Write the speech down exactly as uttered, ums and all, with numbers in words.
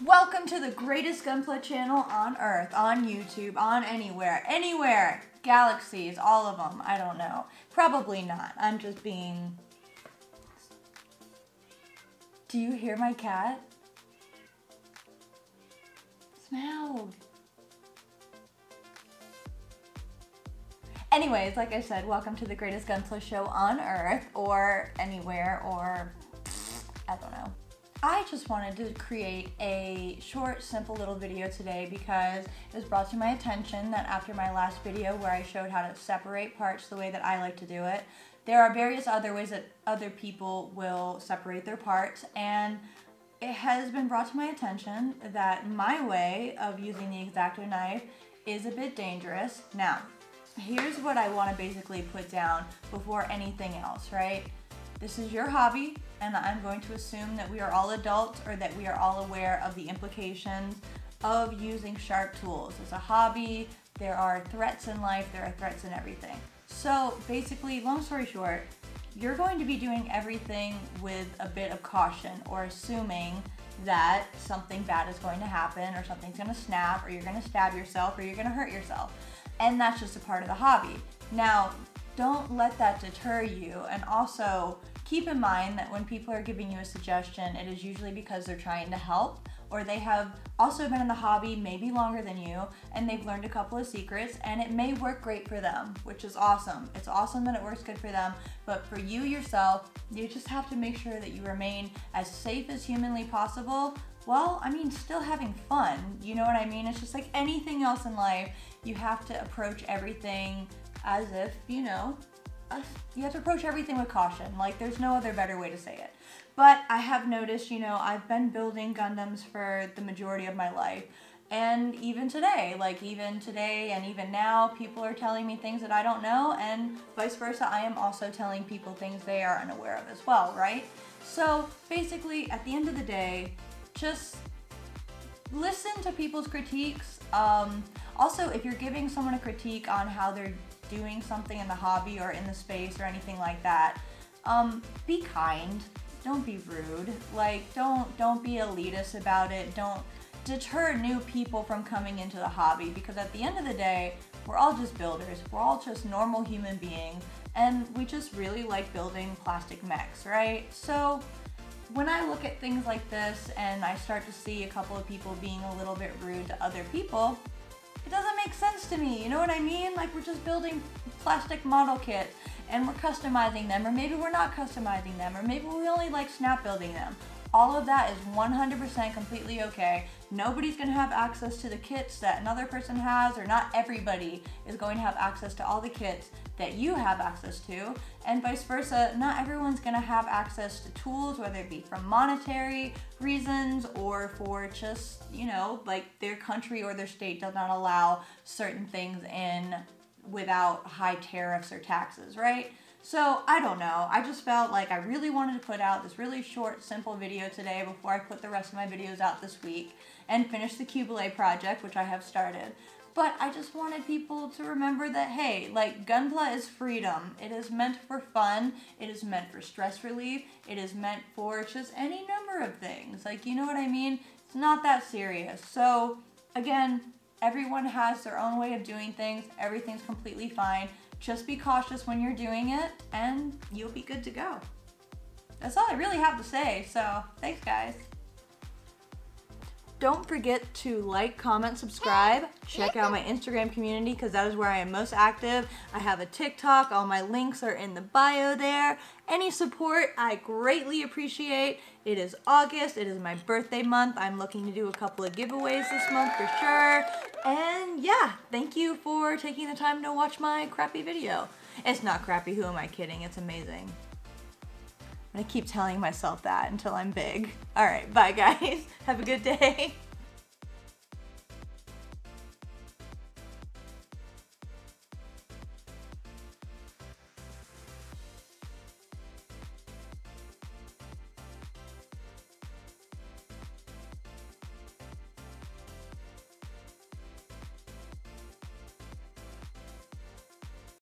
Welcome to the greatest Gunpla channel on Earth, on YouTube, on anywhere, anywhere. Galaxies, all of them. I don't know. Probably not. I'm just being... Do you hear my cat? Smaug. Anyways, like I said, welcome to the greatest Gunpla show on Earth, or anywhere, or I don't know. I just wanted to create a short, simple little video today because it was brought to my attention that after my last video where I showed how to separate parts the way that I like to do it, there are various other ways that other people will separate their parts, and it has been brought to my attention that my way of using the X-Acto knife is a bit dangerous. Now, here's what I want to basically put down before anything else, right? This is your hobby, and I'm going to assume that we are all adults or that we are all aware of the implications of using sharp tools. It's a hobby, there are threats in life, there are threats in everything. So basically, long story short, you're going to be doing everything with a bit of caution or assuming that something bad is going to happen or something's gonna snap or you're gonna stab yourself or you're gonna hurt yourself. And that's just a part of the hobby. Now, don't let that deter you, and also keep in mind that when people are giving you a suggestion, it is usually because they're trying to help, or they have also been in the hobby maybe longer than you, and they've learned a couple of secrets, and it may work great for them, which is awesome. It's awesome that it works good for them, but for you yourself, you just have to make sure that you remain as safe as humanly possible. Well, I mean, still having fun, you know what I mean? It's just like anything else in life, you have to approach everything as if, you know, you have to approach everything with caution. Like, there's no other better way to say it. But I have noticed, you know, I've been building Gundams for the majority of my life. And even today, like even today and even now, people are telling me things that I don't know, and vice versa, I am also telling people things they are unaware of as well, right? So basically, at the end of the day, just listen to people's critiques. Um, also, if you're giving someone a critique on how they're doing something in the hobby or in the space or anything like that, um, be kind. Don't be rude. Like, don't don't be elitist about it. Don't deter new people from coming into the hobby, because at the end of the day, we're all just builders. We're all just normal human beings, and we just really like building plastic mechs, right? So when I look at things like this and I start to see a couple of people being a little bit rude to other people, it doesn't make sense to me, you know what I mean? Like, we're just building plastic model kits and we're customizing them, or maybe we're not customizing them, or maybe we only like snap building them. All of that is one hundred percent completely okay. Nobody's gonna have access to the kits that another person has, or not everybody is going to have access to all the kits that you have access to, and vice versa, not everyone's gonna have access to tools, whether it be for monetary reasons or for just, you know, like their country or their state does not allow certain things in without high tariffs or taxes, right? So I don't know, I just felt like I really wanted to put out this really short, simple video today before I put the rest of my videos out this week and finish the Qubeley project, which I have started. But I just wanted people to remember that, hey, like, Gunpla is freedom. It is meant for fun, it is meant for stress relief, it is meant for just any number of things. Like, you know what I mean? It's not that serious. So again, everyone has their own way of doing things, everything's completely fine. Just be cautious when you're doing it, and you'll be good to go. That's all I really have to say, so thanks, guys. Don't forget to like, comment, subscribe. Check out my Instagram community, because that is where I am most active. I have a TikTok. All my links are in the bio there. Any support I greatly appreciate. It is August. It is my birthday month. I'm looking to do a couple of giveaways this month for sure. And yeah, thank you for taking the time to watch my crappy video. It's not crappy. Who am I kidding? It's amazing. I'm gonna keep telling myself that until I'm big. All right, bye guys. Have a good day.